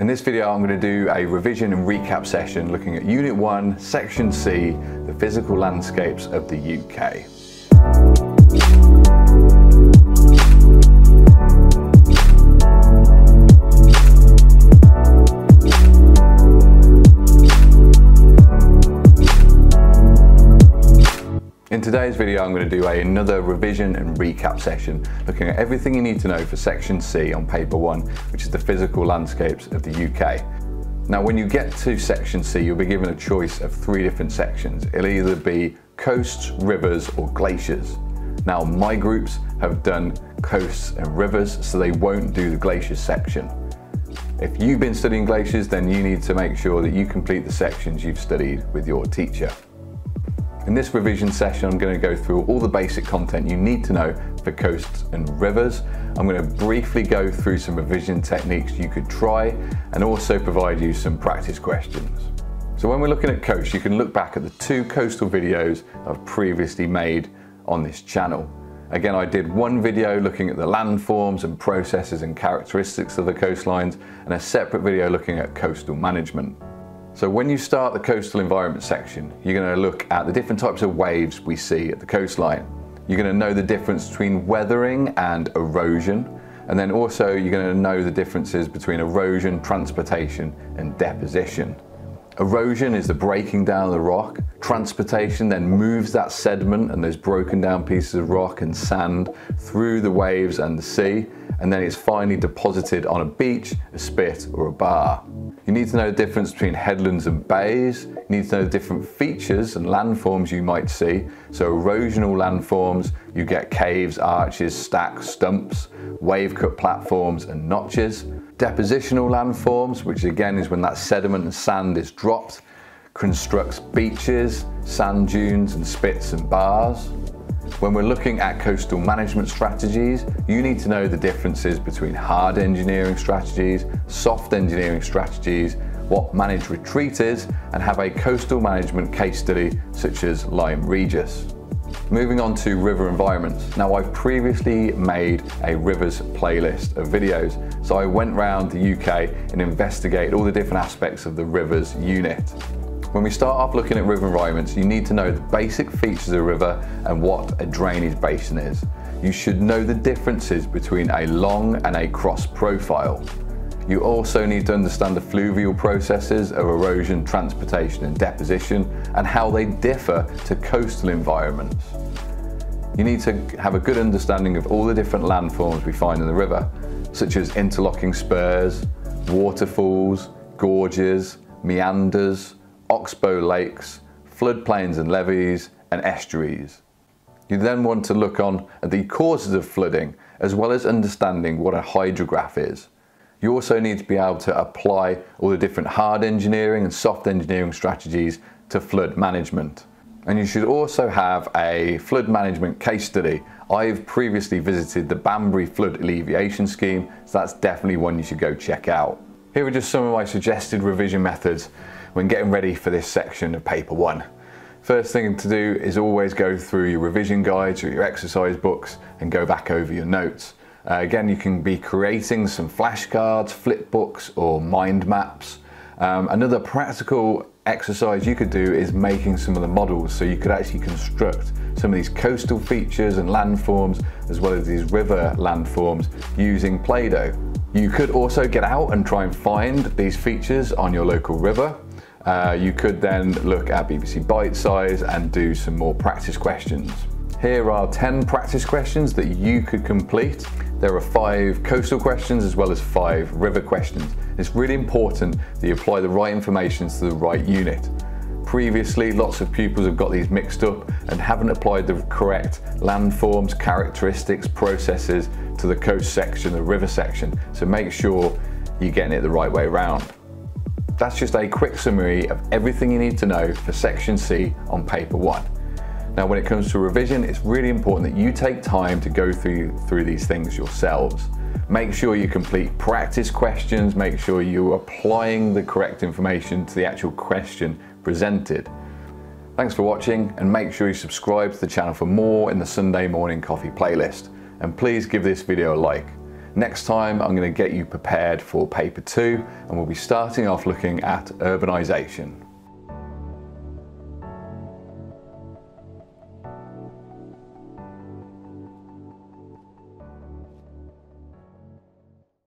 In this video I'm going to do a revision and recap session looking at Unit 1, Section C, the physical landscapes of the UK. In today's video I'm going to do another revision and recap session looking at everything you need to know for Section C on Paper 1, which is the physical landscapes of the UK. Now when you get to Section C you'll be given a choice of three different sections. It'll either be coasts, rivers or glaciers. Now my groups have done coasts and rivers, so they won't do the glaciers section. If you've been studying glaciers, then you need to make sure that you complete the sections you've studied with your teacher. In this revision session, I'm going to go through all the basic content you need to know for coasts and rivers. I'm going to briefly go through some revision techniques you could try and also provide you some practice questions. So when we're looking at coasts, you can look back at the two coastal videos I've previously made on this channel. Again, I did one video looking at the landforms and processes and characteristics of the coastlines and a separate video looking at coastal management. So when you start the coastal environment section, you're going to look at the different types of waves we see at the coastline. You're going to know the difference between weathering and erosion, and then also you're going to know the differences between erosion, transportation and deposition. Erosion is the breaking down of the rock. Transportation then moves that sediment and those broken down pieces of rock and sand through the waves and the sea, and then it's finally deposited on a beach, a spit or a bar. You need to know the difference between headlands and bays. You need to know the different features and landforms you might see. So erosional landforms, you get caves, arches, stacks, stumps, wave cut platforms and notches. Depositional landforms, which again is when that sediment and sand is dropped, constructs beaches, sand dunes and spits and bars. When we're looking at coastal management strategies, you need to know the differences between hard engineering strategies, soft engineering strategies, what managed retreat is, and have a coastal management case study such as Lyme Regis. Moving on to river environments. Now I've previously made a rivers playlist of videos, so I went round the UK and investigated all the different aspects of the rivers unit. When we start off looking at river environments, you need to know the basic features of a river and what a drainage basin is. You should know the differences between a long and a cross profile. You also need to understand the fluvial processes of erosion, transportation and deposition and how they differ to coastal environments. You need to have a good understanding of all the different landforms we find in the river, such as interlocking spurs, waterfalls, gorges, meanders, oxbow lakes, floodplains and levees, and estuaries. You then want to look on at the causes of flooding, as well as understanding what a hydrograph is. You also need to be able to apply all the different hard engineering and soft engineering strategies to flood management. And you should also have a flood management case study. I've previously visited the Banbury Flood Alleviation Scheme, so that's definitely one you should go check out. Here are just some of my suggested revision methods when getting ready for this section of Paper 1. First thing to do is always go through your revision guides or your exercise books and go back over your notes. Again, you can be creating some flashcards, flip books or mind maps. Another practical exercise you could do is making some of the models, so you could actually construct some of these coastal features and landforms as well as these river landforms using Play-Doh. You could also get out and try and find these features on your local river. You could then look at BBC Bite Size and do some more practice questions. Here are 10 practice questions that you could complete. There are 5 coastal questions as well as 5 river questions. It's really important that you apply the right information to the right unit. Previously, lots of pupils have got these mixed up and haven't applied the correct landforms, characteristics, processes to the coast section, the river section. So make sure you're getting it the right way around. That's just a quick summary of everything you need to know for Section C on Paper 1. Now when it comes to revision, it's really important that you take time to go through these things yourselves. Make sure you complete practice questions, make sure you're applying the correct information to the actual question presented. Thanks for watching, and make sure you subscribe to the channel for more in the Sunday Morning Coffee playlist. And please give this video a like. Next time I'm going to get you prepared for paper 2, and we'll be starting off looking at urbanisation.